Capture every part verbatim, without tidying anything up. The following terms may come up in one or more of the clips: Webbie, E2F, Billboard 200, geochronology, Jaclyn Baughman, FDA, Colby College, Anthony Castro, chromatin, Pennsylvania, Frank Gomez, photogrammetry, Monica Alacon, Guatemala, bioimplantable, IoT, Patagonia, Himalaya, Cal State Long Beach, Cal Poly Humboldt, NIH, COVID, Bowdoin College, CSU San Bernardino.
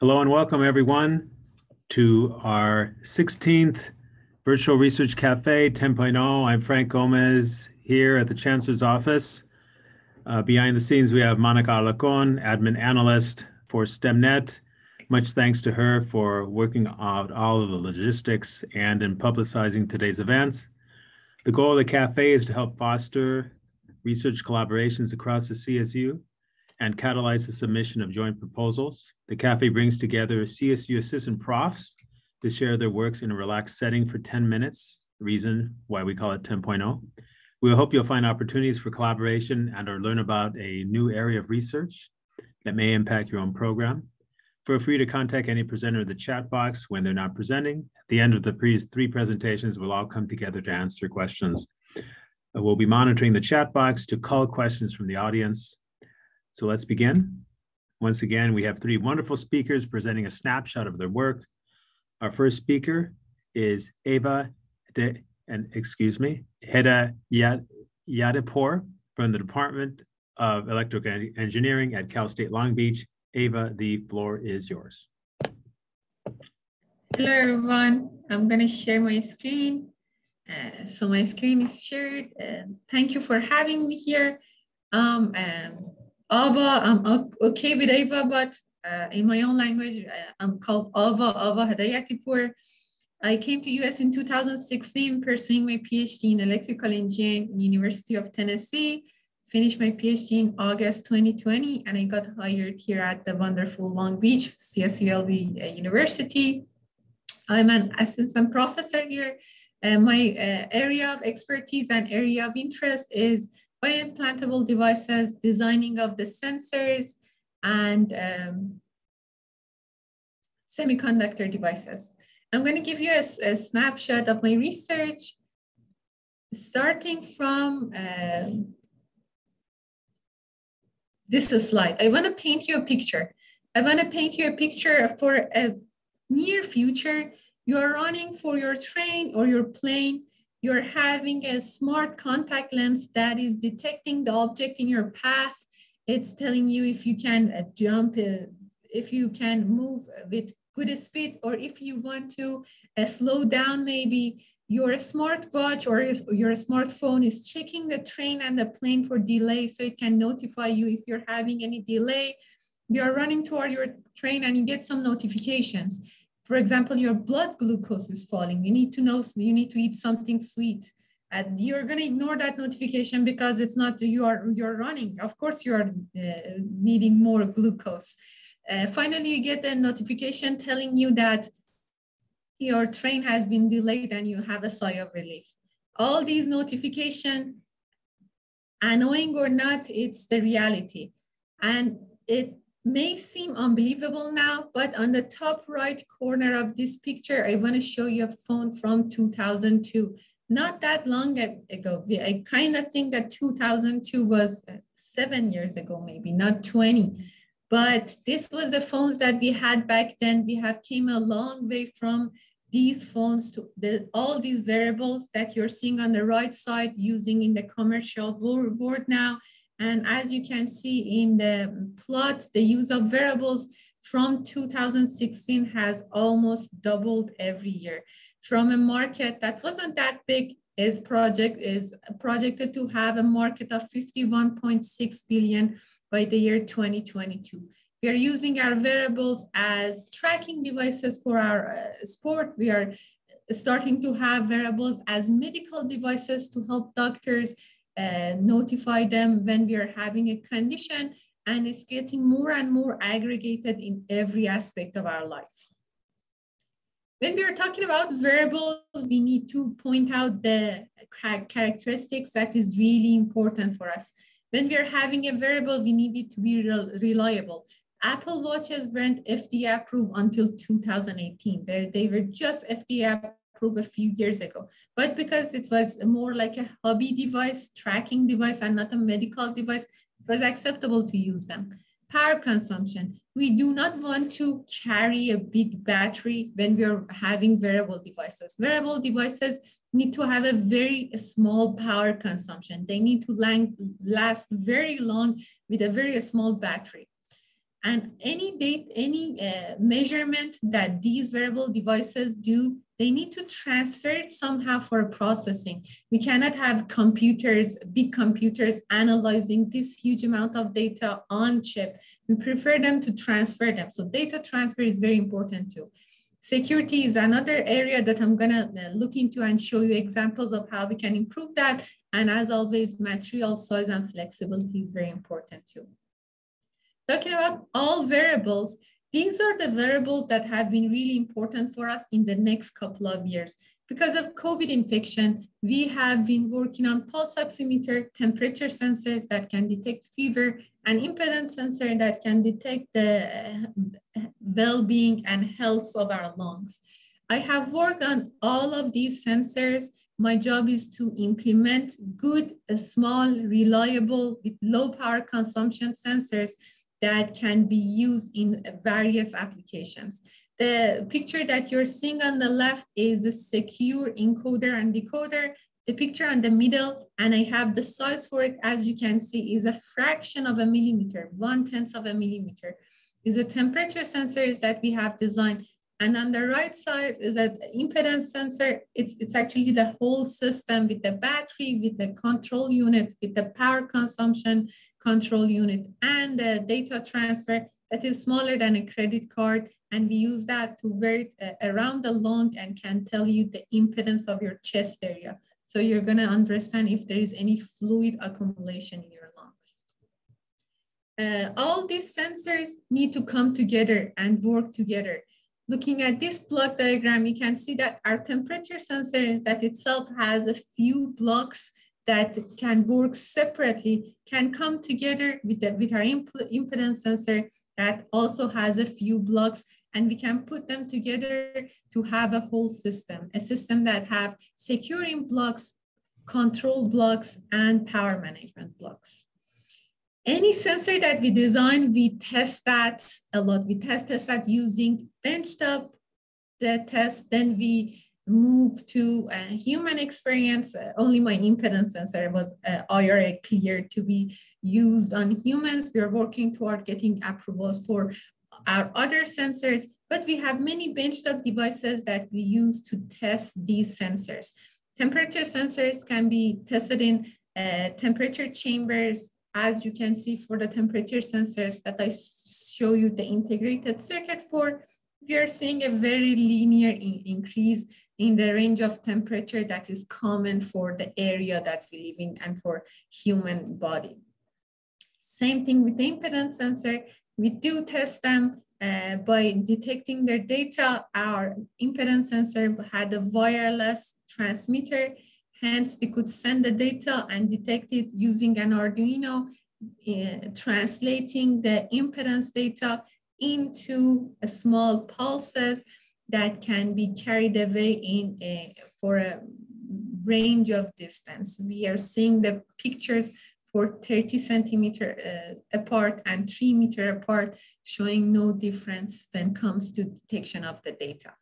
Hello and welcome everyone to our sixteenth Virtual Research Cafe ten point oh. I'm Frank Gomez here at the Chancellor's office. Uh, behind the scenes we have Monica Alacon, admin analyst for STEMnet. Much thanks to her for working out all of the logistics and in publicizing today's events. The goal of the cafe is to help foster research collaborations across the C S U and catalyze the submission of joint proposals. The cafe brings together C S U assistant profs to share their works in a relaxed setting for ten minutes, the reason why we call it ten point oh. We hope you'll find opportunities for collaboration and or learn about a new area of research that may impact your own program. Feel free to contact any presenter in the chat box when they're not presenting. At the end of the pre three presentations, we'll all come together to answer questions. We'll be monitoring the chat box to call questions from the audience. So let's begin. Once again, we have three wonderful speakers presenting a snapshot of their work. Our first speaker is Ava, De, and excuse me, Hedayatipour from the Department of Electrical Engineering at Cal State Long Beach. Ava, the floor is yours. Hello, everyone. I'm gonna share my screen. Uh, so my screen is shared. Uh, thank you for having me here. Um, um, Ava, I'm okay with Ava, but uh, in my own language, I'm called Ava, Ava Hedayatipour. I came to U S in two thousand sixteen, pursuing my PhD in electrical engineering in University of Tennessee, finished my PhD in August twenty twenty, and I got hired here at the wonderful Long Beach, C S U L B University. I'm an assistant professor here. Uh, my uh, area of expertise and area of interest is bioimplantable devices, designing of the sensors, and um, semiconductor devices. I'm going to give you a, a snapshot of my research, starting from uh, this slide. I want to paint you a picture. I want to paint you a picture for a near future. You are running for your train or your plane. You're having a smart contact lens that is detecting the object in your path. It's telling you if you can jump, if you can move with good speed, or if you want to slow down maybe. Your smartwatch or your smartphone is checking the train and the plane for delay, so it can notify you if you're having any delay. You're running toward your train and you get some notifications. For example, your blood glucose is falling. You need to know, you need to eat something sweet. And you're gonna ignore that notification because it's not, you are, you're running. Of course, you are uh, needing more glucose. Uh, finally, you get a notification telling you that your train has been delayed and you have a sigh of relief. All these notifications, annoying or not, it's the reality. And it may seem unbelievable now, but on the top right corner of this picture, I want to show you a phone from two thousand two. Not that long ago. I kind of think that two thousand two was seven years ago, maybe, not twenty. But this was the phones that we had back then. We have came a long way from these phones to the, all these variables that you're seeing on the right side using in the commercial board now. And as you can see in the plot, the use of variables from two thousand sixteen has almost doubled every year. From a market that wasn't that big, is project is projected to have a market of fifty-one point six billion by the year twenty twenty-two. We are using our variables as tracking devices for our uh, sport. We are starting to have variables as medical devices to help doctors Uh, notify them when we are having a condition, and it's getting more and more aggregated in every aspect of our life. When we are talking about variables, we need to point out the characteristics that is really important for us. When we are having a variable, we need it to be reliable. Apple Watches weren't F D A approved until two thousand eighteen. They, they were just F D A approved a few years ago, but because it was more like a hobby device, tracking device, and not a medical device, it was acceptable to use them. Power consumption. We do not want to carry a big battery when we are having wearable devices. Wearable devices need to have a very small power consumption. They need to lang last very long with a very small battery. And any date, any uh, measurement that these wearable devices do, they need to transfer it somehow for processing. We cannot have computers, big computers, analyzing this huge amount of data on chip. We prefer them to transfer them. So data transfer is very important too. Security is another area that I'm gonna look into and show you examples of how we can improve that. And as always, material size and flexibility is very important too. Talking about all variables, these are the variables that have been really important for us in the next couple of years. Because of COVID infection, we have been working on pulse oximeter, temperature sensors that can detect fever, and impedance sensor that can detect the well-being and health of our lungs. I have worked on all of these sensors. My job is to implement good, small, reliable, with low power consumption sensors that can be used in various applications. The picture that you're seeing on the left is a secure encoder and decoder. The picture on the middle, and I have the size for it, as you can see, is a fraction of a millimeter, one-tenth of a millimeter, is a temperature sensor that we have designed. And on the right side is an impedance sensor. It's, it's actually the whole system with the battery, with the control unit, with the power consumption control unit, and the data transfer that is smaller than a credit card. And we use that to wear it around the lung and can tell you the impedance of your chest area. So you're gonna understand if there is any fluid accumulation in your lungs. Uh, all these sensors need to come together and work together. Looking at this block diagram, you can see that our temperature sensor that itself has a few blocks that can work separately, can come together with, the, with our imp impedance sensor that also has a few blocks, and we can put them together to have a whole system, a system that have securing blocks, control blocks, and power management blocks. Any sensor that we design, we test that a lot. We test that using benchtop, the test, then we move to a human experience. Uh, only my impedance sensor was uh, I R A cleared to be used on humans. We are working toward getting approvals for our other sensors, but we have many benchtop devices that we use to test these sensors. Temperature sensors can be tested in uh, temperature chambers, as you can see for the temperature sensors that I show you the integrated circuit for. We are seeing a very linear in increase in the range of temperature that is common for the area that we live in and for human body. Same thing with the impedance sensor. We do test them uh, by detecting their data. Our impedance sensor had a wireless transmitter. Hence, we could send the data and detect it using an Arduino, uh, translating the impedance data into a small pulses that can be carried away in a, for a range of distance. We are seeing the pictures for thirty centimeter uh, apart and three meter apart, showing no difference when it comes to detection of the data.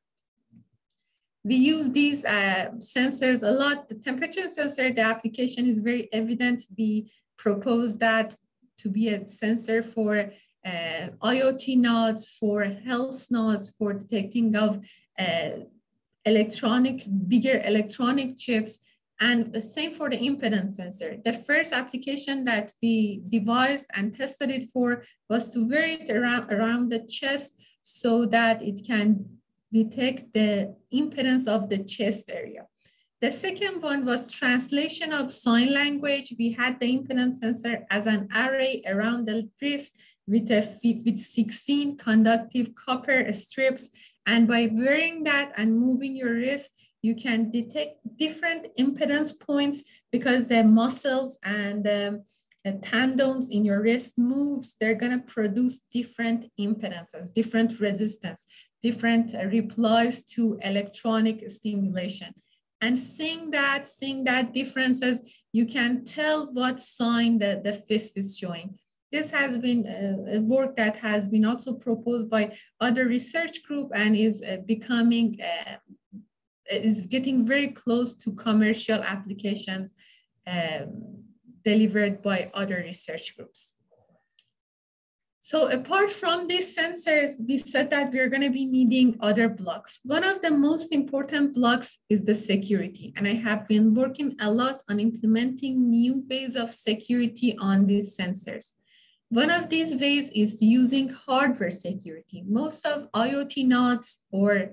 We use these uh, sensors a lot. The temperature sensor, the application is very evident. We propose that to be a sensor for uh, IoT nodes, for health nodes, for detecting of uh, electronic, bigger electronic chips, and the same for the impedance sensor. The first application that we devised and tested it for was to wear it around, around the chest so that it can detect the impedance of the chest area. The second one was translation of sign language. We had the impedance sensor as an array around the wrist with, a, with sixteen conductive copper strips. And by wearing that and moving your wrist, you can detect different impedance points because the muscles and um, the tendons in your wrist moves, they're going to produce different impedances, different resistance, different replies to electronic stimulation. And seeing that, seeing that differences, you can tell what sign that the fist is showing. This has been a work that has been also proposed by other research group and is becoming is getting very close to commercial applications um, delivered by other research groups. So apart from these sensors, we said that we're going to be needing other blocks. One of the most important blocks is the security. And I have been working a lot on implementing new ways of security on these sensors. One of these ways is using hardware security. Most of IoT nodes or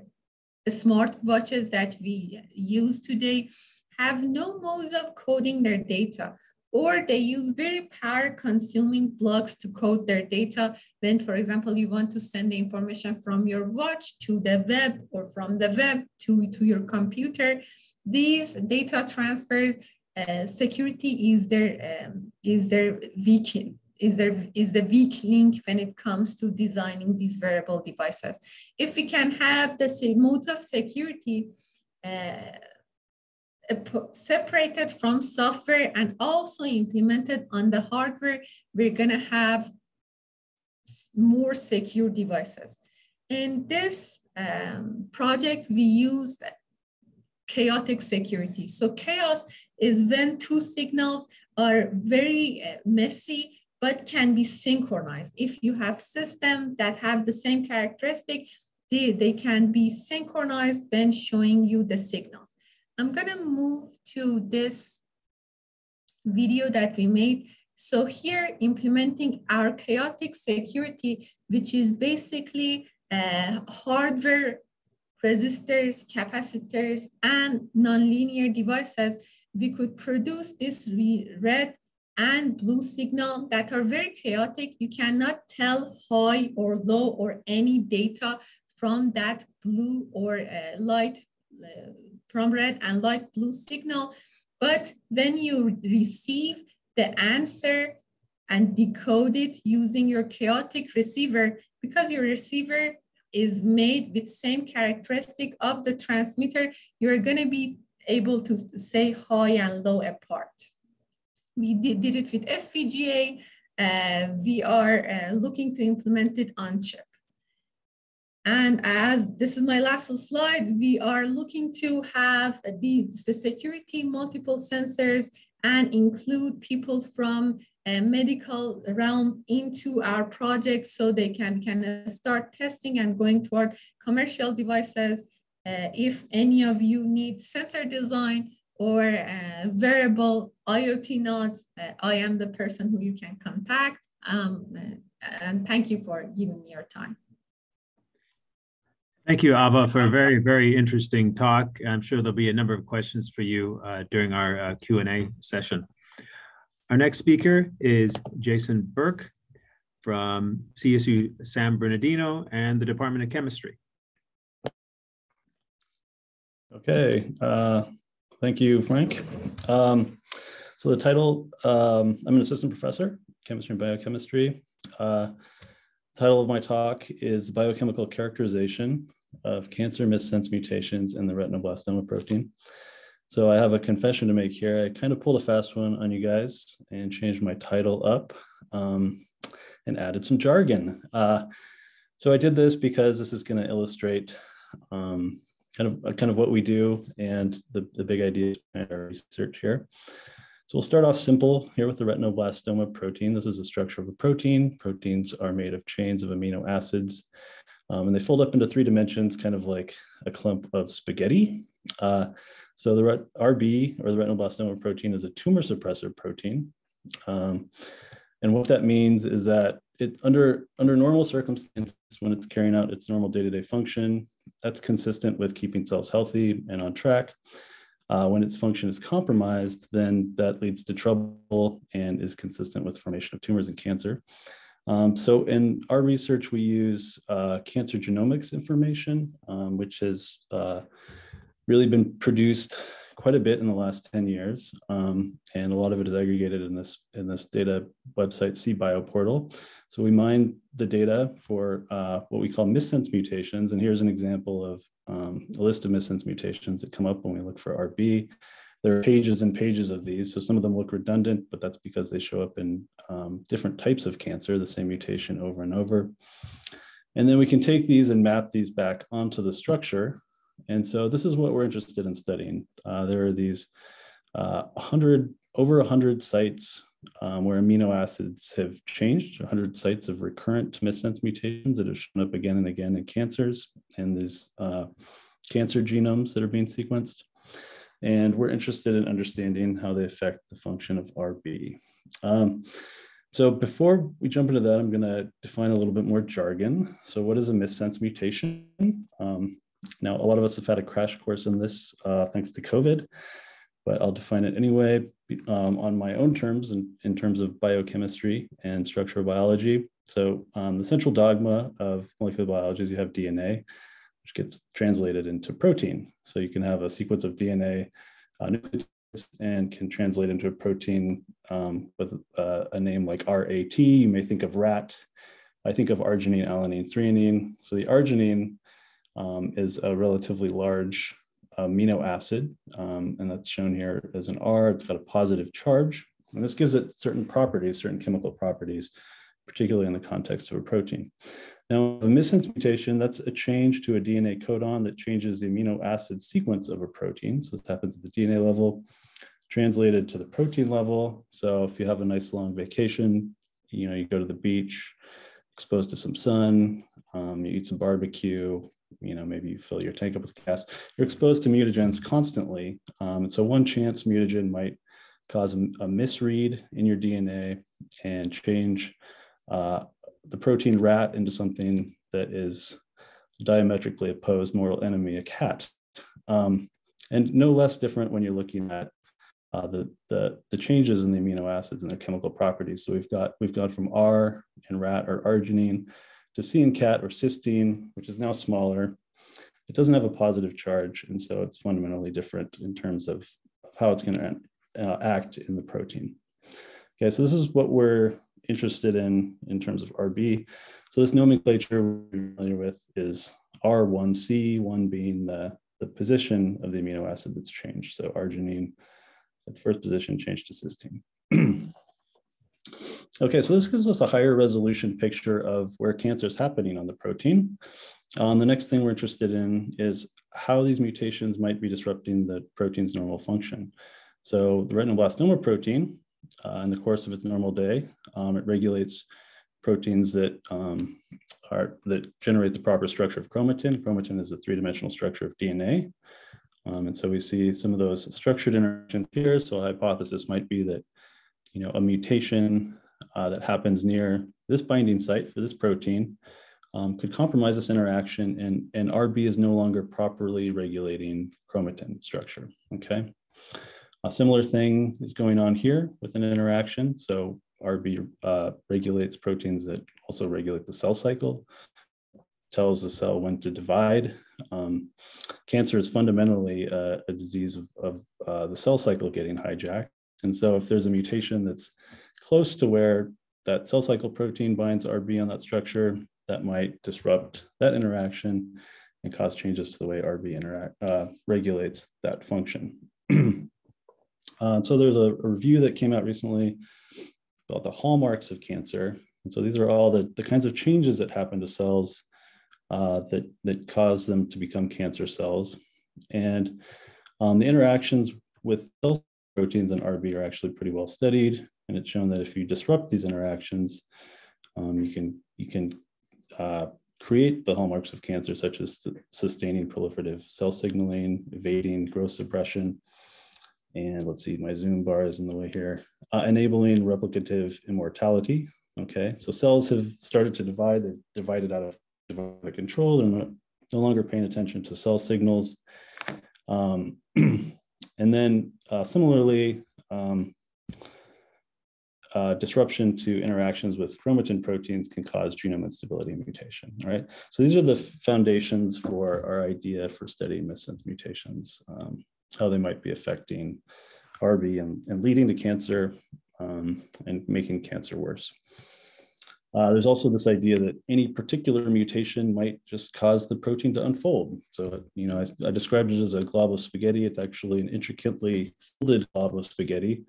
the smart watches that we use today have no modes of coding their data, or they use very power consuming blocks to code their data. Then, for example, you want to send the information from your watch to the web or from the web to, to your computer. These data transfers, uh, security is their, um, is their weakening. Is there is the weak link when it comes to designing these wearable devices. If we can have the same modes of security uh, separated from software and also implemented on the hardware, we're gonna have more secure devices. In this um, project, we used chaotic security. So chaos is when two signals are very uh, messy, but can be synchronized. If you have systems that have the same characteristic, they, they can be synchronized when showing you the signals. I'm gonna move to this video that we made. So here, implementing our chaotic security, which is basically uh, hardware, resistors, capacitors, and nonlinear devices, we could produce this red and blue signal that are very chaotic. You cannot tell high or low or any data from that blue or uh, light, uh, from red and light blue signal. But when you receive the answer and decode it using your chaotic receiver, because your receiver is made with same characteristic of the transmitter, you're gonna be able to say high and low apart. We did, did it with F V G A. Uh, we are uh, looking to implement it on chip. And as this is my last slide, we are looking to have the, the security, multiple sensors, and include people from a medical realm into our project so they can, can start testing and going toward commercial devices. Uh, if any of you need sensor design, or uh, wearable IoT nodes, uh, I am the person who you can contact. Um, and thank you for giving me your time. Thank you, Ava, for a very, very interesting talk. I'm sure there'll be a number of questions for you uh, during our uh, Q and A session. Our next speaker is Jason Burke from C S U San Bernardino and the Department of Chemistry. Okay. Uh... Thank you, Frank. Um, so the title, um, I'm an assistant professor, chemistry and biochemistry. Uh, the title of my talk is Biochemical Characterization of Cancer Missense Mutations in the Retinoblastoma Protein. So I have a confession to make here. I kind of pulled a fast one on you guys and changed my title up um, and added some jargon. Uh, so I did this because this is going to illustrate um, Kind of, kind of what we do and the, the big idea in our research here. So we'll start off simple here with the retinoblastoma protein. This is the structure of a protein. Proteins are made of chains of amino acids, um, and they fold up into three dimensions, kind of like a clump of spaghetti. Uh, so the R B, or the retinoblastoma protein, is a tumor suppressor protein. Um, and what that means is that It, under, under normal circumstances, when it's carrying out its normal day-to-day function, that's consistent with keeping cells healthy and on track. Uh, when its function is compromised, then that leads to trouble and is consistent with formation of tumors and cancer. Um, so in our research, we use uh, cancer genomics information, um, which has uh, really been produced quite a bit in the last ten years. Um, and a lot of it is aggregated in this, in this data website, c Bioportal. So we mine the data for uh, what we call missense mutations. And here's an example of um, a list of missense mutations that come up when we look for R B. There are pages and pages of these. So some of them look redundant, but that's because they show up in um, different types of cancer, the same mutation over and over. And then we can take these and map these back onto the structure And so this is what we're interested in studying. Uh, there are these uh, one hundred, over one hundred sites um, where amino acids have changed, one hundred sites of recurrent missense mutations that have shown up again and again in cancers and these uh, cancer genomes that are being sequenced. And we're interested in understanding how they affect the function of R B. Um, so before we jump into that, I'm going to define a little bit more jargon. So what is a missense mutation? Um, now, a lot of us have had a crash course on this uh, thanks to COVID, but I'll define it anyway um, on my own terms in, in terms of biochemistry and structural biology. So um, the central dogma of molecular biology is you have D N A, which gets translated into protein. So you can have a sequence of D N A uh, nucleotides and can translate into a protein um, with uh, a name like R A T. You may think of rat. I think of arginine, alanine, threonine. So the arginine um, is a relatively large amino acid, um, and that's shown here as an R. It's got a positive charge, and this gives it certain properties, certain chemical properties, particularly in the context of a protein. Now, a missense mutation, that's a change to a D N A codon that changes the amino acid sequence of a protein. So this happens at the D N A level, translated to the protein level. So if you have a nice long vacation, you know, you go to the beach, exposed to some sun, um, you eat some barbecue, you know, maybe you fill your tank up with gas, you're exposed to mutagens constantly. Um, and so one chance mutagen might cause a, a misread in your D N A and change Uh, the protein rat into something that is diametrically opposed, mortal enemy, a cat. Um, and no less different when you're looking at uh, the, the, the changes in the amino acids and their chemical properties. So we've got, we've gone from R in rat or arginine to C in cat or cysteine, which is now smaller. It doesn't have a positive charge. And so it's fundamentally different in terms of, of how it's gonna uh, act in the protein. Okay, so this is what we're interested in in terms of R B. So this nomenclature we're familiar with is R one C, one being the, the position of the amino acid that's changed. So arginine at the first position changed to cysteine. Okay, so this gives us a higher resolution picture of where cancer is happening on the protein. Um, the next thing we're interested in is how these mutations might be disrupting the protein's normal function. So the retinoblastoma protein, Uh, in the course of its normal day, um, it regulates proteins that um, are that generate the proper structure of chromatin. Chromatin is a three-dimensional structure of D N A, um, and so we see some of those structured interactions here. So a hypothesis might be that, you know, a mutation uh, that happens near this binding site for this protein um, could compromise this interaction, and and R B is no longer properly regulating chromatin structure. Okay. A similar thing is going on here with an interaction. So R B uh, regulates proteins that also regulate the cell cycle, tells the cell when to divide. Um, cancer is fundamentally uh, a disease of, of uh, the cell cycle getting hijacked. And so if there's a mutation that's close to where that cell cycle protein binds R B on that structure, that might disrupt that interaction and cause changes to the way R B interact, uh, regulates that function. Uh, so there's a, a review that came out recently about the hallmarks of cancer. And so these are all the, the kinds of changes that happen to cells uh, that, that cause them to become cancer cells. And um, the interactions with cell proteins and R B are actually pretty well studied. And it's shown that if you disrupt these interactions, um, you can, you can uh, create the hallmarks of cancer, such as sustaining proliferative cell signaling, evading growth suppression, and let's see, my Zoom bar is in the way here, uh, enabling replicative immortality. Okay, so cells have started to divide, they've divided out of, divided out of control, they're no, no longer paying attention to cell signals. Um, and then uh, similarly, um, uh, disruption to interactions with chromatin proteins can cause genome instability and mutation, all right? So these are the foundations for our idea for studying missense mutations. Um, how they might be affecting R B and, and leading to cancer um, and making cancer worse. Uh, there's also this idea that any particular mutation might just cause the protein to unfold. So, you know, I, I described it as a glob of spaghetti. It's actually an intricately folded glob of spaghetti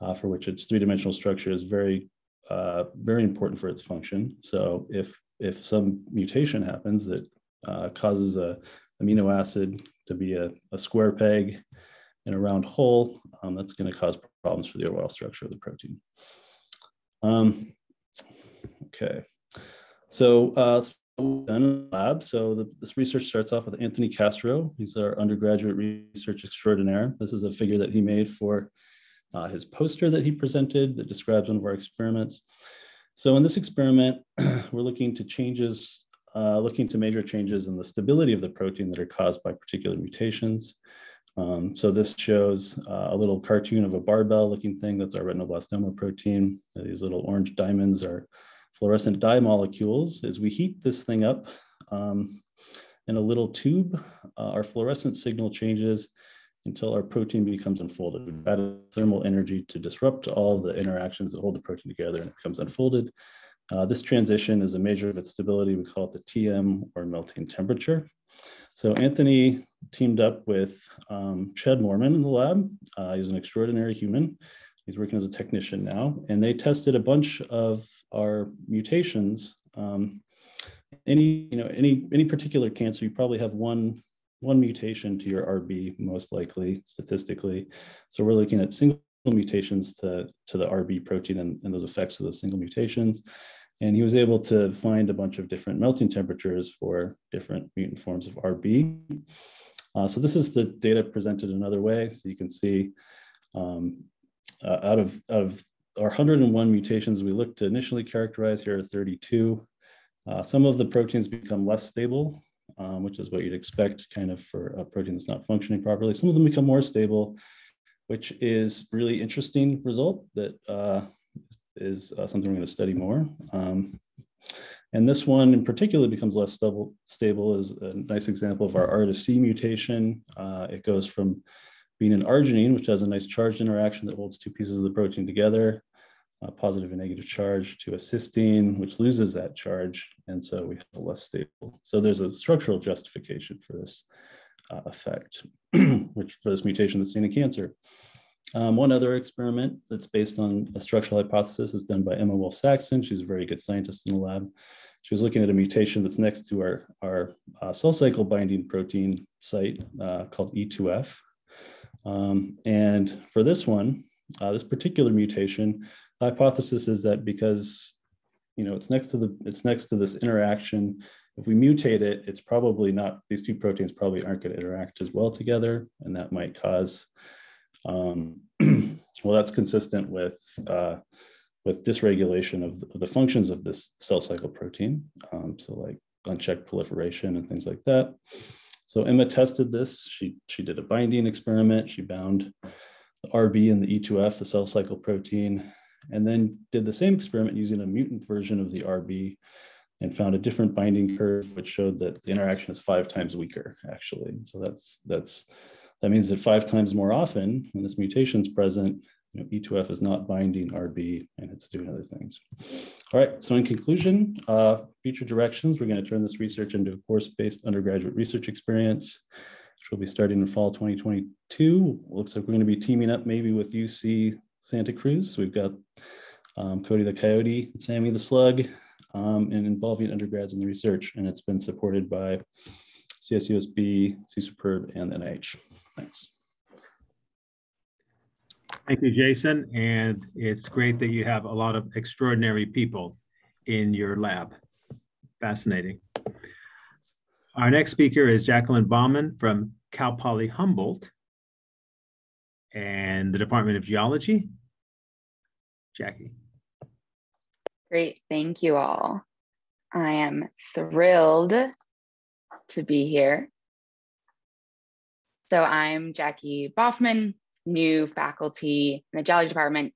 uh, for which its three-dimensional structure is very, uh, very important for its function. So if, if some mutation happens that uh, causes a amino acid to be a, a square peg in a round hole, um, that's going to cause problems for the overall structure of the protein. Um, okay, so uh, so we've done in the lab. So the, this research starts off with Anthony Castro. He's our undergraduate research extraordinaire. This is a figure that he made for uh, his poster that he presented that describes one of our experiments. So in this experiment, we're looking to changes, uh, looking to major changes in the stability of the protein that are caused by particular mutations. Um, so this shows uh, a little cartoon of a barbell looking thing. That's our retinoblastoma protein. So these little orange diamonds are fluorescent dye molecules. As we heat this thing up um, in a little tube, uh, our fluorescent signal changes until our protein becomes unfolded. We've added thermal energy to disrupt all the interactions that hold the protein together, and it becomes unfolded. Uh, this transition is a measure of its stability. We call it the T M, or melting temperature. So Anthony teamed up with um, Chad Mormon in the lab. Uh, he's an extraordinary human. He's working as a technician now. And they tested a bunch of our mutations. Um, any, you know, any, any particular cancer, you probably have one, one mutation to your R B, most likely, statistically. So we're looking at single mutations to, to the R B protein and, and those effects of those single mutations. And he was able to find a bunch of different melting temperatures for different mutant forms of R B. Uh, so this is the data presented another way. So you can see um, uh, out of, of our one hundred and one mutations we looked to initially characterize, here are thirty-two. Uh, some of the proteins become less stable, um, which is what you'd expect kind of for a protein that's not functioning properly. Some of them become more stable, which is really interesting result that uh, is uh, something we're going to study more. Um, and this one in particular becomes less stable, stable is a nice example of our R to C mutation. Uh, it goes from being an arginine, which has a nice charged interaction that holds two pieces of the protein together, uh, positive and negative charge, to a cysteine, which loses that charge. And so we have a less stable. So there's a structural justification for this uh, effect, which for this mutation that's seen in cancer. Um, one other experiment that's based on a structural hypothesis is done by Emma Wolf Saxon. She's a very good scientist in the lab. She was looking at a mutation that's next to our, our uh, cell cycle binding protein site uh, called E two F. Um, and for this one, uh, this particular mutation, the hypothesis is that because you know it's next to the it's next to this interaction, if we mutate it, it's probably not, these two proteins probably aren't going to interact as well together, and that might cause Um, well, that's consistent with uh, with dysregulation of, of the functions of this cell cycle protein. Um, so like unchecked proliferation and things like that. So Emma tested this. She, she did a binding experiment. She bound the R B and the E two F, the cell cycle protein, and then did the same experiment using a mutant version of the R B and found a different binding curve, which showed that the interaction is five times weaker, actually. So that's that's... That means that five times more often, when this mutation is present, you know, E two F is not binding R B, and it's doing other things. All right, so in conclusion, uh, future directions, we're going to turn this research into a course-based undergraduate research experience, which will be starting in fall twenty twenty-two. Looks like we're going to be teaming up maybe with U C Santa Cruz. So we've got um, Cody the Coyote, Sammy the Slug, um, and involving undergrads in the research, and it's been supported by C S U S B, C Superb, and N I H. Thanks. Thank you, Jason. And it's great that you have a lot of extraordinary people in your lab. Fascinating. Our next speaker is Jaclyn Baughman from Cal Poly Humboldt and the Department of Geology. Jackie. Great. Thank you all. I am thrilled to be here. So I'm Jaclyn Baughman, new faculty in the geology department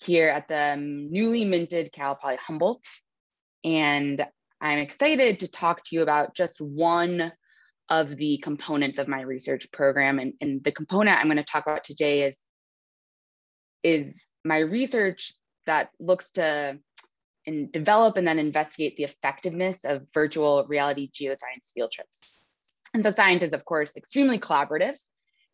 here at the newly minted Cal Poly Humboldt. And I'm excited to talk to you about just one of the components of my research program. And, and the component I'm going to talk about today is, is my research that looks to and develop and then investigate the effectiveness of virtual reality geoscience field trips. And so science is, of course, extremely collaborative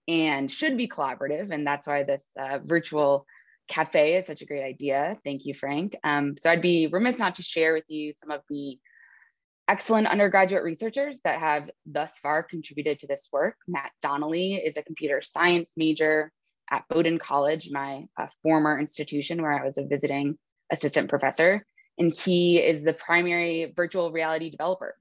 and should be collaborative. And that's why this uh, virtual cafe is such a great idea. Thank you, Frank. Um, so I'd be remiss not to share with you some of the excellent undergraduate researchers that have thus far contributed to this work. Matt Donnelly is a computer science major at Bowdoin College, my uh, former institution where I was a visiting assistant professor, and he is the primary virtual reality developer.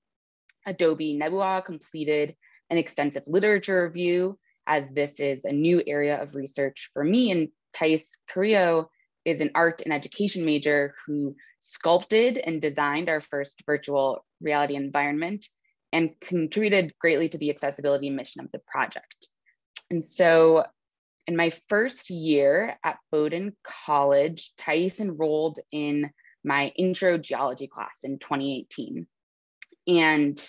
Adobe Nebua completed an extensive literature review, as this is a new area of research for me. And Thais Carrillo is an art and education major who sculpted and designed our first virtual reality environment and contributed greatly to the accessibility mission of the project. And so in my first year at Bowdoin College, Thais enrolled in my intro geology class in twenty eighteen. And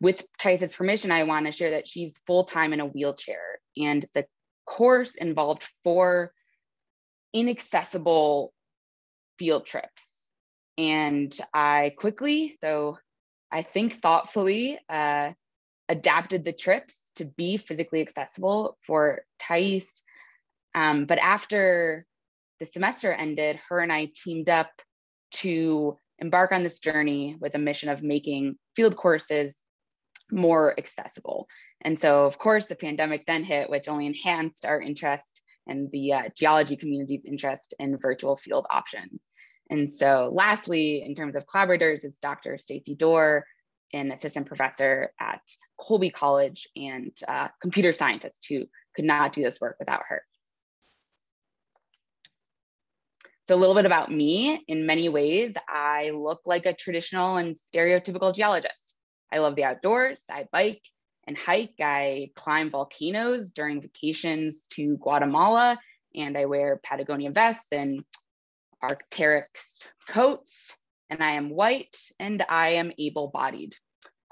with Thais's permission, I want to share that she's full-time in a wheelchair, and the course involved four inaccessible field trips. And I quickly, though I think thoughtfully, uh, adapted the trips to be physically accessible for Thais. Um, but after the semester ended, her and I teamed up to embark on this journey with a mission of making field courses more accessible. And so, of course, the pandemic then hit, which only enhanced our interest and the uh, geology community's interest in virtual field options. And so lastly, in terms of collaborators, it's Doctor Stacey Doerr, an assistant professor at Colby College and uh, computer scientist who could not do this work without her. So a little bit about me. In many ways, I look like a traditional and stereotypical geologist. I love the outdoors, I bike and hike, I climb volcanoes during vacations to Guatemala, and I wear Patagonia vests and Arc'teryx coats, and I am white, and I am able-bodied.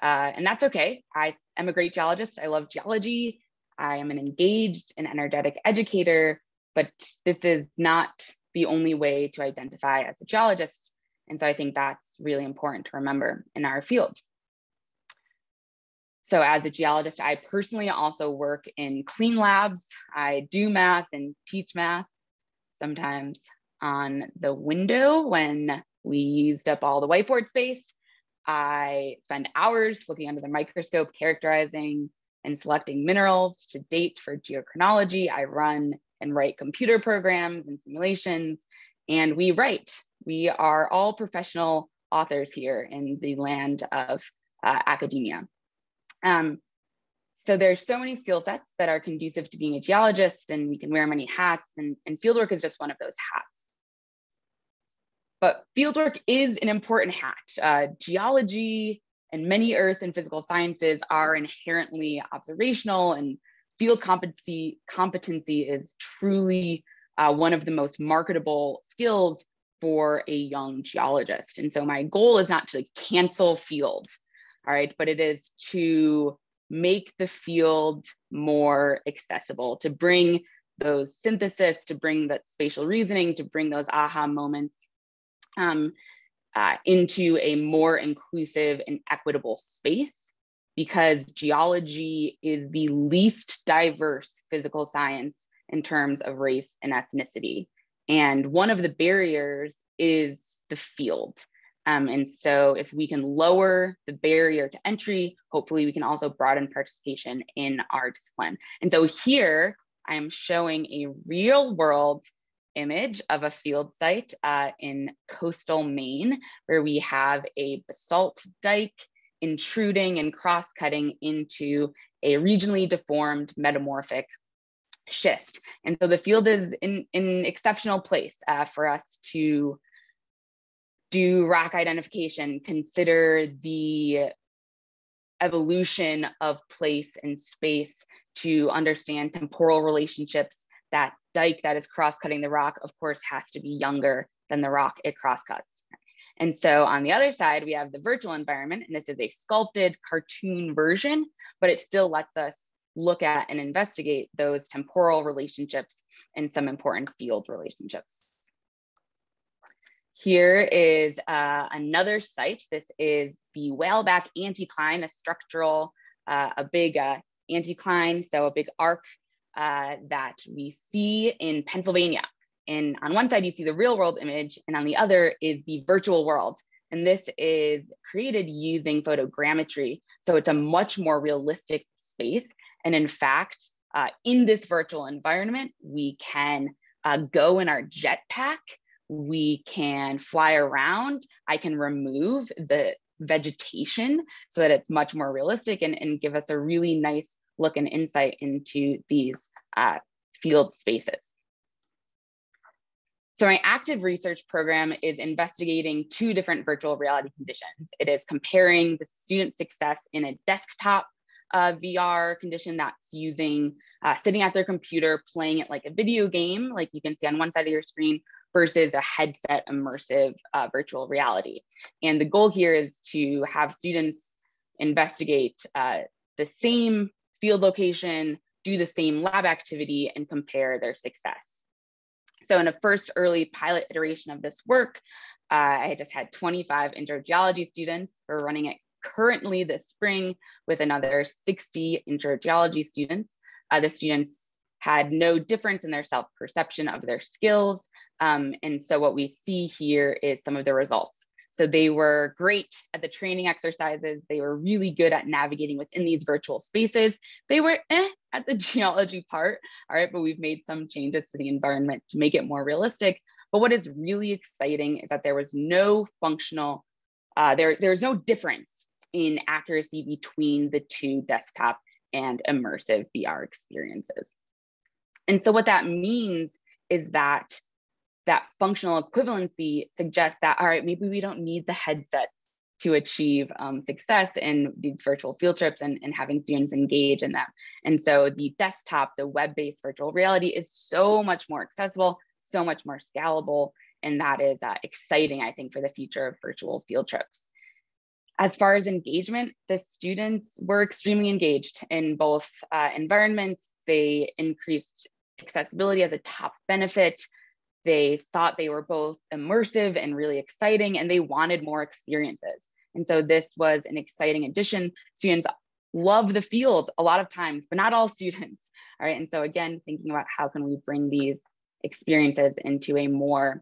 Uh, and that's okay. I am a great geologist. I love geology. I am an engaged and energetic educator, but this is not the only way to identify as a geologist. And so I think that's really important to remember in our field. So as a geologist, I personally also work in clean labs. I do math and teach math, sometimes on the window when we used up all the whiteboard space. I spend hours looking under the microscope, characterizing and selecting minerals to date for geochronology. I run and write computer programs and simulations, and we write. We are all professional authors here in the land of uh, academia. Um, so there's so many skill sets that are conducive to being a geologist, and we can wear many hats, and, and fieldwork is just one of those hats. But fieldwork is an important hat. Uh, geology and many earth and physical sciences are inherently observational, and field competency, competency is truly uh, one of the most marketable skills for a young geologist. And so my goal is not to like, cancel field, all right, but it is to make the field more accessible, to bring those synthesis, to bring that spatial reasoning, to bring those aha moments um, uh, into a more inclusive and equitable space, because geology is the least diverse physical science in terms of race and ethnicity. And one of the barriers is the field. Um, and so if we can lower the barrier to entry, hopefully we can also broaden participation in our discipline. And so here I am showing a real world image of a field site uh, in coastal Maine, where we have a basalt dike intruding and cross-cutting into a regionally deformed metamorphic schist. And so the field is in an exceptional place uh, for us to do rock identification, consider the evolution of place and space to understand temporal relationships. That dike that is cross-cutting the rock, of course, has to be younger than the rock it cross-cuts. And so on the other side, we have the virtual environment, and this is a sculpted cartoon version, but it still lets us look at and investigate those temporal relationships and some important field relationships. Here is uh, another site. This is the Whaleback Anticline, a structural, uh, a big uh, anticline, so a big arc uh, that we see in Pennsylvania. And on one side, you see the real world image, and on the other is the virtual world. And this is created using photogrammetry. So it's a much more realistic space. And in fact, uh, in this virtual environment, we can uh, go in our jetpack, we can fly around, I can remove the vegetation so that it's much more realistic and, and give us a really nice look and insight into these uh, field spaces. So my active research program is investigating two different virtual reality conditions. It is comparing the student success in a desktop uh, V R condition that's using, uh, sitting at their computer, playing it like a video game, like you can see on one side of your screen, versus a headset immersive uh, virtual reality. And the goal here is to have students investigate uh, the same field location, do the same lab activity, and compare their success. So in a first early pilot iteration of this work, uh, I just had twenty-five introgeology students. We're running it currently this spring with another sixty introgeology students. Uh, the students had no difference in their self-perception of their skills. Um, and so what we see here is some of the results. So they were great at the training exercises. They were really good at navigating within these virtual spaces. They were eh, at the geology part, all right, but we've made some changes to the environment to make it more realistic. But what is really exciting is that there was no functional, uh, there, there's no difference in accuracy between the two desktop and immersive V R experiences. And so what that means is that that functional equivalency suggests that, all right, maybe we don't need the headsets to achieve um, success in these virtual field trips and, and having students engage in them. And so the desktop, the web-based virtual reality is so much more accessible, so much more scalable, and that is uh, exciting, I think, for the future of virtual field trips. As far as engagement, the students were extremely engaged in both uh, environments. They increased accessibility as a top benefit. They thought they were both immersive and really exciting, and they wanted more experiences. And so this was an exciting addition. Students love the field a lot of times, but not all students, all right? And so again, thinking about how can we bring these experiences into a more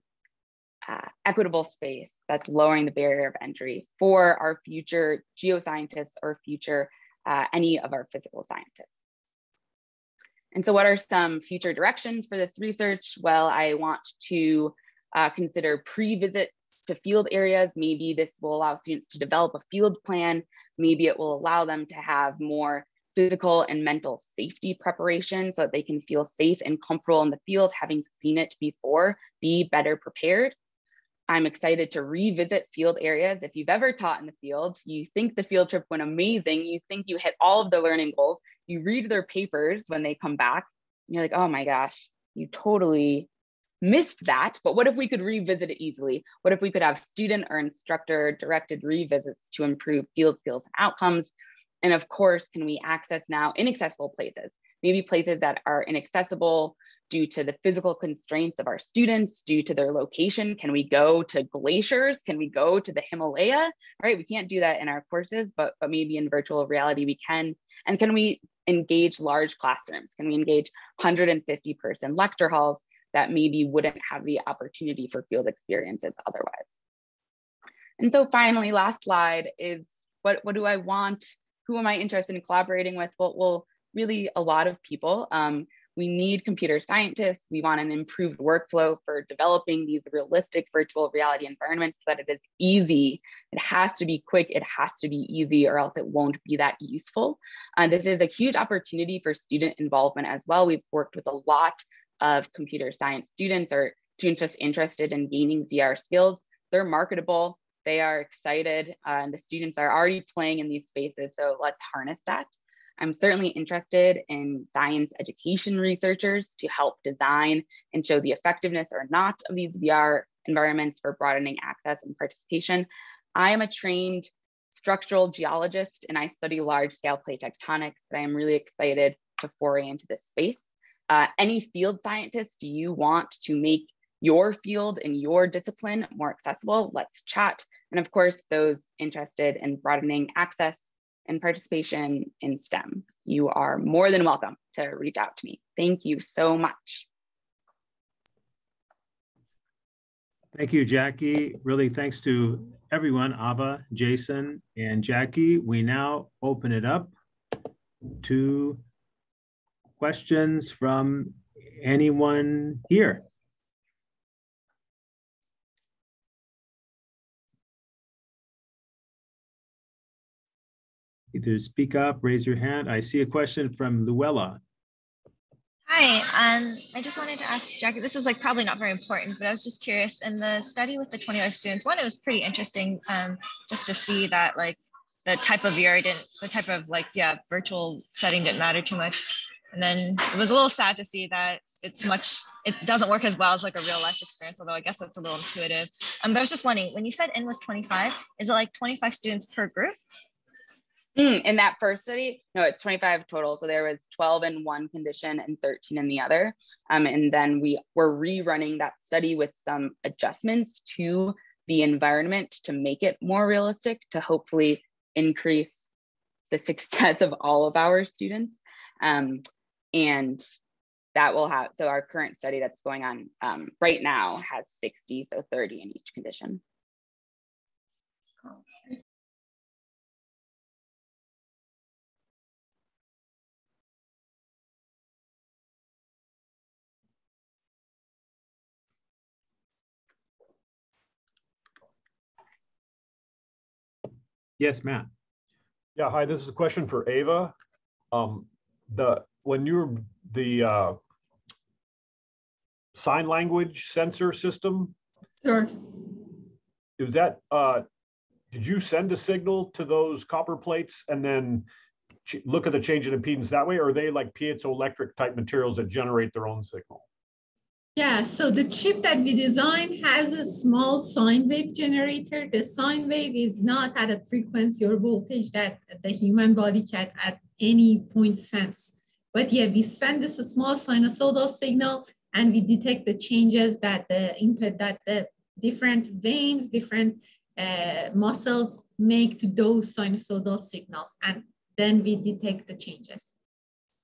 uh, equitable space that's lowering the barrier of entry for our future geoscientists or future, uh, any of our physical scientists. And so what are some future directions for this research? Well, I want to uh, consider pre-visits to field areas. Maybe this will allow students to develop a field plan. Maybe it will allow them to have more physical and mental safety preparation so that they can feel safe and comfortable in the field, having seen it before, be better prepared. I'm excited to revisit field areas. If you've ever taught in the field, you think the field trip went amazing, you think you hit all of the learning goals, you read their papers when they come back, and you're like, oh my gosh, you totally missed that. But what if we could revisit it easily? What if we could have student or instructor directed revisits to improve field skills and outcomes? And of course, can we access now inaccessible places? Maybe places that are inaccessible due to the physical constraints of our students, due to their location. Can we go to glaciers? Can we go to the Himalaya? All right, we can't do that in our courses, but, but maybe in virtual reality we can. And can we engage large classrooms? Can we engage one hundred fifty person lecture halls that maybe wouldn't have the opportunity for field experiences otherwise? And so finally, last slide is what, what do I want? Who am I interested in collaborating with? Well, we'll really a lot of people. Um, we need computer scientists. We want an improved workflow for developing these realistic virtual reality environments so that it is easy. It has to be quick, it has to be easy, or else it won't be that useful. And uh, this is a huge opportunity for student involvement as well. We've worked with a lot of computer science students or students just interested in gaining V R skills. They're marketable, they are excited, uh, and the students are already playing in these spaces. So let's harness that. I'm certainly interested in science education researchers to help design and show the effectiveness or not of these V R environments for broadening access and participation. I am a trained structural geologist and I study large scale plate tectonics, but I am really excited to foray into this space. Uh, any field scientist, do you want to make your field and your discipline more accessible? Let's chat. And of course, those interested in broadening access and participation in STEM, you are more than welcome to reach out to me. Thank you so much. Thank you, Jackie. Really, thanks to everyone, Ava, Jason, and Jackie. We now open it up to questions from anyone here. Either speak up, raise your hand. I see a question from Luella. Hi, um, I just wanted to ask Jackie, this is like probably not very important, but I was just curious, in the study with the twenty-five students, one, it was pretty interesting um, just to see that like the type of year didn't, the type of like, yeah, virtual setting didn't matter too much. And then it was a little sad to see that it's much, it doesn't work as well as like a real life experience, although I guess that's a little intuitive. Um, but I was just wondering, when you said N was twenty-five, is it like twenty-five students per group? Mm, in that first study, no, it's twenty-five total. So there was twelve in one condition and thirteen in the other. Um, and then we were rerunning that study with some adjustments to the environment to make it more realistic, to hopefully increase the success of all of our students. Um, and that will have, so our current study that's going on um, right now has sixty, so thirty in each condition. Yes, Matt. Yeah, hi, this is a question for Ava. Um, the when you were the uh, sign language sensor system, sure. Is that, uh, did you send a signal to those copper plates and then look at the change in impedance that way? Or are they like piezoelectric type materials that generate their own signal? Yeah, so the chip that we designed has a small sine wave generator. The sine wave is not at a frequency or voltage that the human body can at any point sense. But yeah, we send this a small sinusoidal signal and we detect the changes that the input that the different veins, different uh, muscles make to those sinusoidal signals. And then we detect the changes.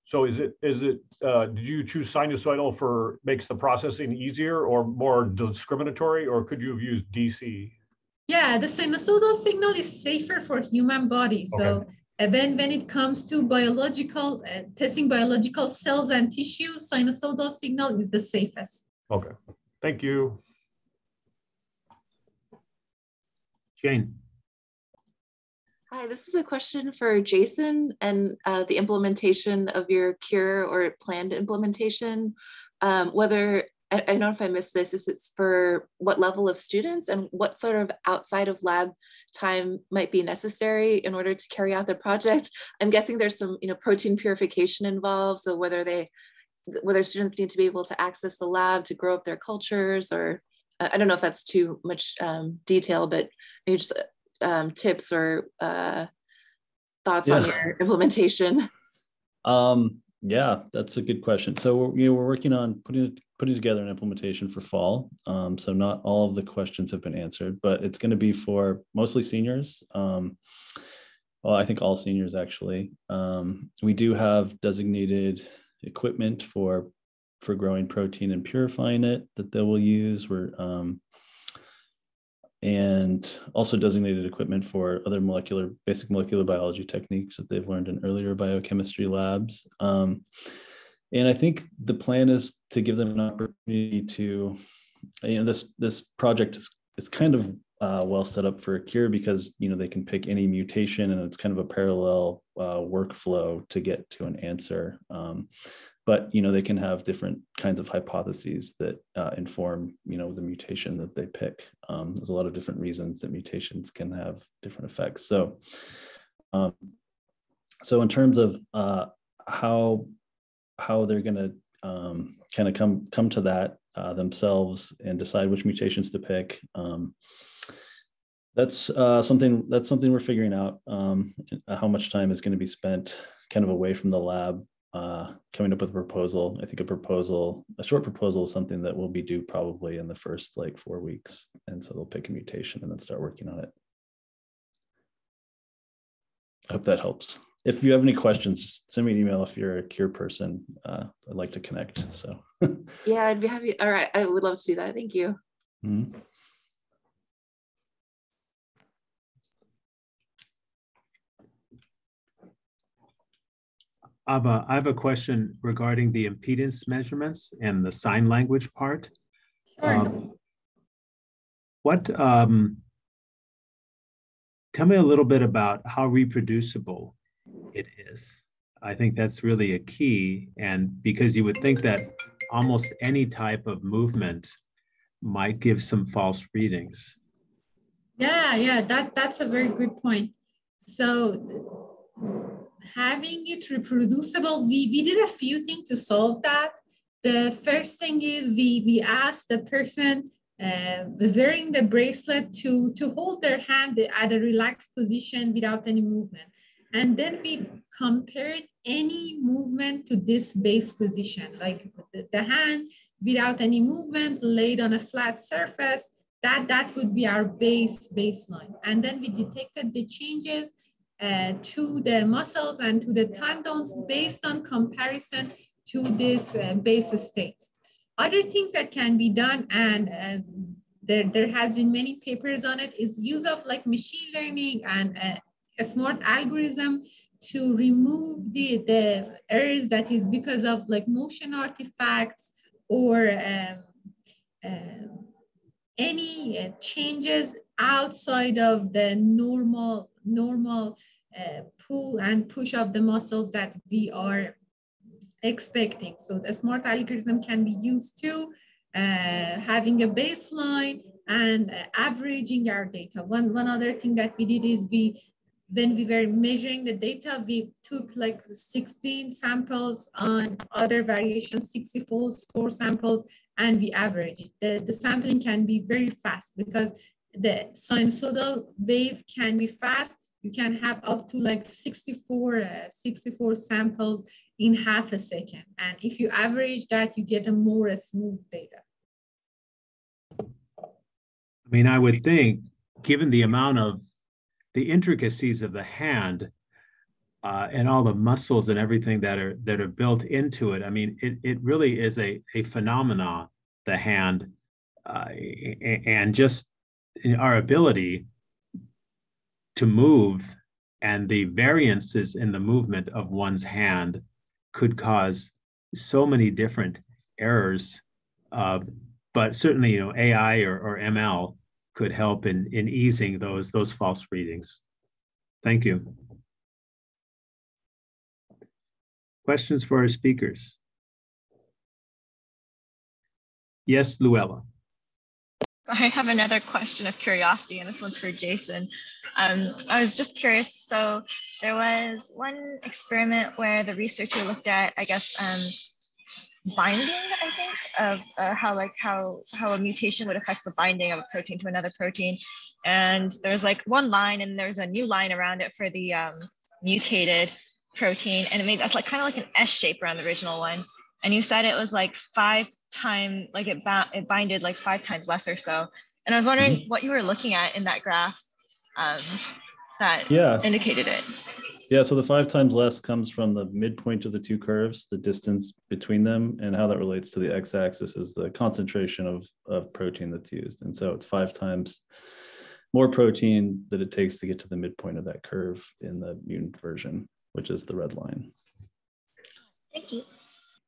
So is it, is it, uh, did you choose sinusoidal for makes the processing easier or more discriminatory, or could you have used D C? Yeah, the sinusoidal signal is safer for human body. Okay. So uh, when, when it comes to biological, uh, testing biological cells and tissues, sinusoidal signal is the safest. Okay, thank you. Jane. Hi, this is a question for Jason and uh, the implementation of your cure or planned implementation. Um, whether, I, I don't know if I missed this, if it's for what level of students and what sort of outside of lab time might be necessary in order to carry out the project. I'm guessing there's some you know, protein purification involved. So whether they, whether students need to be able to access the lab to grow up their cultures, or uh, I don't know if that's too much um, detail, but maybe just Um, tips or uh, thoughts yeah. on your implementation? Um, yeah, that's a good question. So we're, you know, we're working on putting putting together an implementation for fall. Um, so not all of the questions have been answered, but it's going to be for mostly seniors. Um, well, I think all seniors actually. Um, we do have designated equipment for for growing protein and purifying it that they will use. We're um, and also designated equipment for other molecular, basic molecular biology techniques that they've learned in earlier biochemistry labs. Um, and I think the plan is to give them an opportunity to, you know, this, this project is it's kind of uh, well set up for a cure because, you know, they can pick any mutation and it's kind of a parallel uh, workflow to get to an answer. Um, but, you know, they can have different kinds of hypotheses that uh, inform, you know, the mutation that they pick. Um, there's a lot of different reasons that mutations can have different effects. So, um, so in terms of uh, how, how they're gonna um, kind of come, come to that, Uh, themselves and decide which mutations to pick. Um, that's uh, something that's something we're figuring out, um, how much time is going to be spent kind of away from the lab, uh, coming up with a proposal. I think a proposal, a short proposal is something that will be due probably in the first like four weeks. And so they'll pick a mutation and then start working on it. I hope that helps. If you have any questions, just send me an email. If you're a cure person, uh, I'd like to connect. So yeah, I'd be happy. All right, I would love to do that. Thank you. Mm-hmm. Ava, I have a question regarding the impedance measurements and the sign language part. Sure. Um, what, um, tell me a little bit about how reproducible it is. I think that's really a key, and because you would think that almost any type of movement might give some false readings. Yeah, yeah, that, that's a very good point. So having it reproducible, we, we did a few things to solve that. The first thing is we, we asked the person uh, wearing the bracelet to, to hold their hand at a relaxed position without any movement. And then we compared any movement to this base position, like the, the hand without any movement laid on a flat surface, that, that would be our base baseline. And then we detected the changes uh, to the muscles and to the tendons based on comparison to this uh, base state. Other things that can be done, and uh, there, there has been many papers on it, is use of like machine learning and uh, a smart algorithm to remove the, the errors that is because of like motion artifacts or um, uh, any uh, changes outside of the normal, normal uh, pull and push of the muscles that we are expecting. So the smart algorithm can be used to uh, having a baseline and uh, averaging our data. One, one other thing that we did is we when we were measuring the data, we took like sixteen samples on other variations, sixty-four score samples, and we averaged. The, the sampling can be very fast because the sinusoidal wave can be fast. You can have up to like sixty-four, uh, sixty-four samples in half a second. And if you average that, you get a more smooth data. I mean, I would think, given the amount of the intricacies of the hand uh, and all the muscles and everything that are that are built into it. I mean, it it really is a a phenomena, the hand, uh, and just our ability to move and the variances in the movement of one's hand could cause so many different errors. Uh, but certainly, you know, A I or, or M L could help in, in easing those, those false readings. Thank you. Questions for our speakers? Yes, Luella. I have another question of curiosity, and this one's for Jason. Um, I was just curious, so there was one experiment where the researcher looked at, I guess, um, binding, I think, of uh, how like how how a mutation would affect the binding of a protein to another protein, and there's like one line, and there's a new line around it for the um, mutated protein, and it made that's like kind of like an S shape around the original one. And you said it was like five times, like it bound, it binded like five times less or so. And I was wondering what you were looking at in that graph um, that yeah. indicated it. Yeah, so the five times less comes from the midpoint of the two curves, the distance between them, and how that relates to the x-axis is the concentration of, of protein that's used. And so it's five times more protein that it takes to get to the midpoint of that curve in the mutant version, which is the red line. Thank you.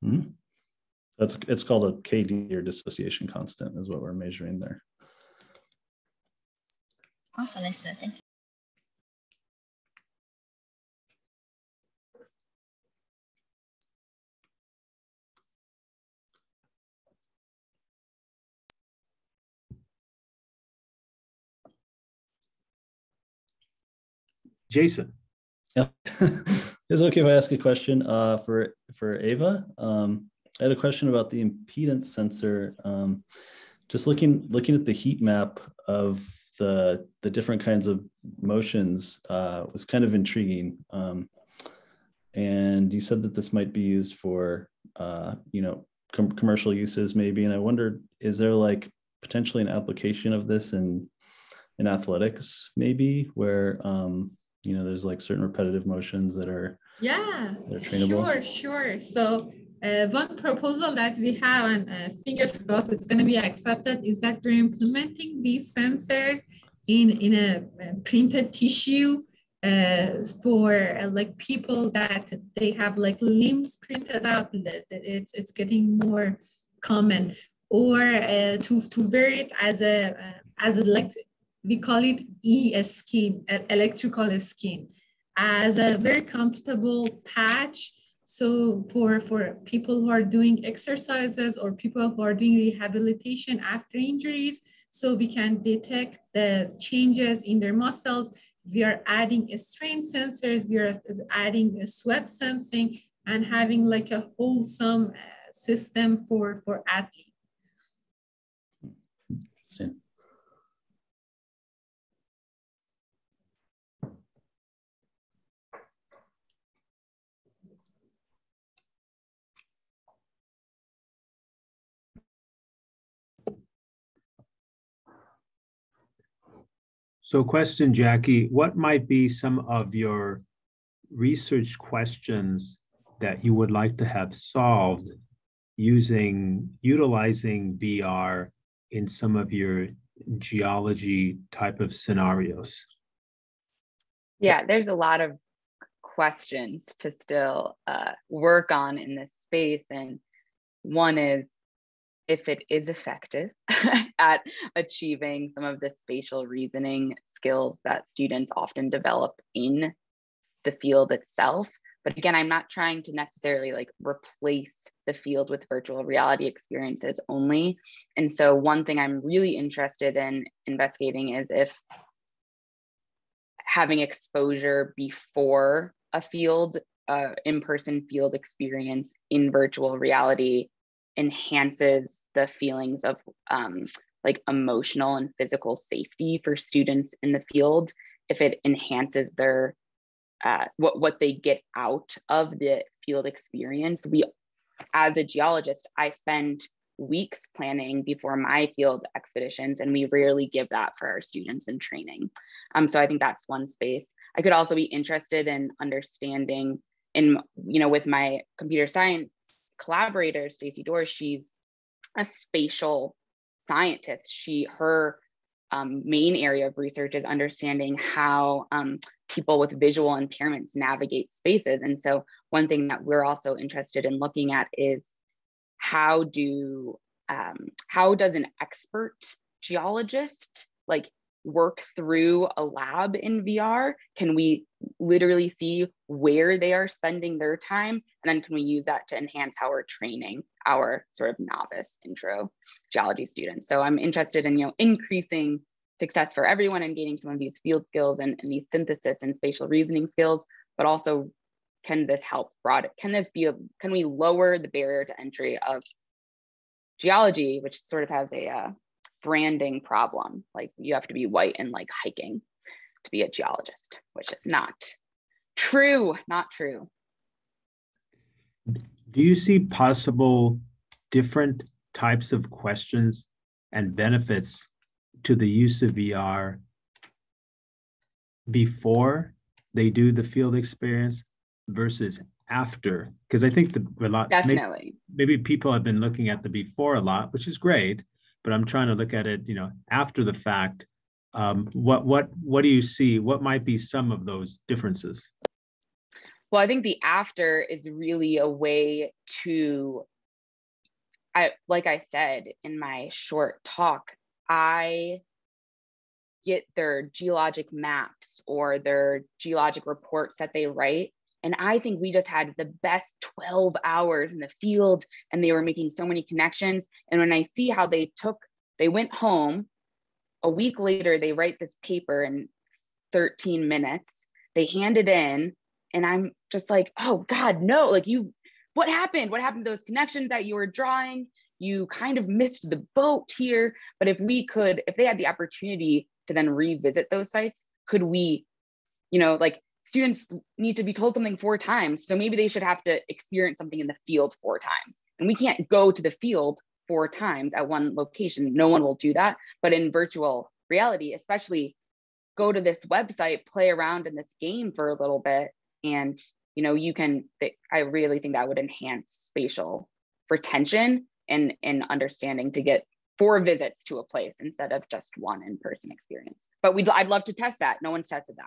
Mm-hmm. That's, it's called a K D or dissociation constant is what we're measuring there. Awesome, nice to know, thank you. Jason. Yeah. Is it okay if I ask a question uh, for, for Ava? Um, I had a question about the impedance sensor. Um, just looking, looking at the heat map of the, the different kinds of motions uh, was kind of intriguing. Um, and you said that this might be used for, uh, you know, com commercial uses maybe. And I wondered, is there like potentially an application of this in, in athletics maybe where, um, you know, there's like certain repetitive motions that are yeah, that are trainable. Sure, sure. So uh, one proposal that we have, and uh, fingers crossed it's going to be accepted, is that we're implementing these sensors in in a printed tissue uh, for uh, like people that they have like limbs printed out, and that it's it's getting more common, or uh, to to wear it as a uh, as a like we call it e skin, electrical skin, as a very comfortable patch. So for, for people who are doing exercises or people who are doing rehabilitation after injuries, so we can detect the changes in their muscles. We are adding strain sensors, we are adding sweat sensing, and having like a wholesome system for, for athletes. Interesting. So question, Jackie, what might be some of your research questions that you would like to have solved using, utilizing V R in some of your geology type of scenarios? Yeah, there's a lot of questions to still uh, work on in this space. And one is, if it is effective at achieving some of the spatial reasoning skills that students often develop in the field itself. But again, I'm not trying to necessarily like replace the field with virtual reality experiences only. And so one thing I'm really interested in investigating is if having exposure before a field, uh, in-person field experience in virtual reality enhances the feelings of um, like emotional and physical safety for students in the field, if it enhances their, uh, what, what they get out of the field experience. We, as a geologist, I spend weeks planning before my field expeditions, and we rarely give that for our students in training. Um, so I think that's one space. I could also be interested in understanding in, you know, with my computer science collaborator, Stacey Doerr, she's a spatial scientist. She, her um, main area of research is understanding how um, people with visual impairments navigate spaces. And so one thing that we're also interested in looking at is how do, um, how does an expert geologist like work through a lab in V R? Can we literally see where they are spending their time? And then can we use that to enhance how we're training our sort of novice intro geology students? So I'm interested in, you know, increasing success for everyone and gaining some of these field skills and, and these synthesis and spatial reasoning skills, but also can this help broaden? Can this be, a, can we lower the barrier to entry of geology, which sort of has a, uh, branding problem, like you have to be white and like hiking to be a geologist, which is not true, not true. Do you see possible different types of questions and benefits to the use of V R before they do the field experience versus after? Because I think the a lot, definitely, maybe, maybe people have been looking at the before a lot, which is great, but I'm trying to look at it, you know, after the fact. Um, what what what do you see? What might be some of those differences? Well, I think the after is really a way to, I like I said in my short talk, I get their geologic maps or their geologic reports that they write, and I think we just had the best twelve hours in the field, and they were making so many connections. And when I see how they took, they went home, a week later, they write this paper in thirteen minutes, they hand it in, and I'm just like, oh God, no, like you, what happened? What happened to those connections that you were drawing? You kind of missed the boat here. But if we could, if they had the opportunity to then revisit those sites, could we, you know, like, students need to be told something four times. So maybe they should have to experience something in the field four times. And we can't go to the field four times at one location. No one will do that. But in virtual reality, especially, go to this website, play around in this game for a little bit. And, you know, you can, I really think that would enhance spatial retention and, and understanding to get four visits to a place instead of just one in-person experience. But we'd, I'd love to test that. No one's tested that.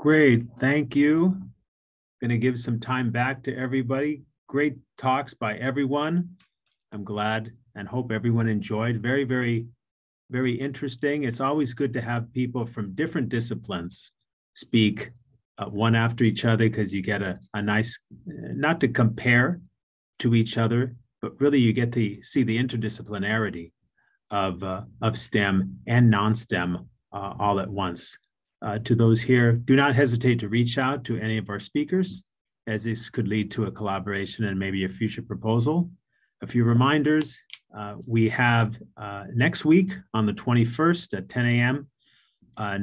Great, thank you. Gonna give some time back to everybody. Great talks by everyone. I'm glad and hope everyone enjoyed. Very, very, very interesting. It's always good to have people from different disciplines speak uh, one after each other, because you get a, a nice, not to compare to each other, but really you get to see the interdisciplinarity of, uh, of STEM and non-STEM uh, all at once. Uh, to those here, do not hesitate to reach out to any of our speakers, as this could lead to a collaboration and maybe a future proposal. A few reminders, uh, we have uh, next week on the twenty-first at ten A M, uh,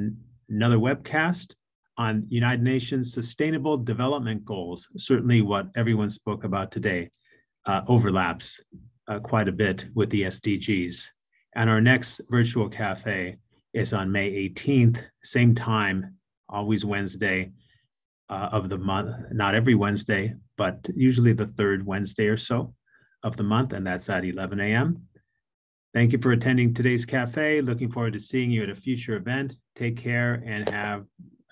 another webcast on United Nations Sustainable Development Goals. Certainly what everyone spoke about today uh, overlaps uh, quite a bit with the S D Gs. And our next virtual cafe is on May eighteenth, same time, always Wednesday uh, of the month, not every Wednesday, but usually the third Wednesday or so of the month, and that's at eleven A M Thank you for attending today's cafe. Looking forward to seeing you at a future event. Take care and have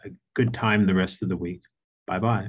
a good time the rest of the week. Bye-bye.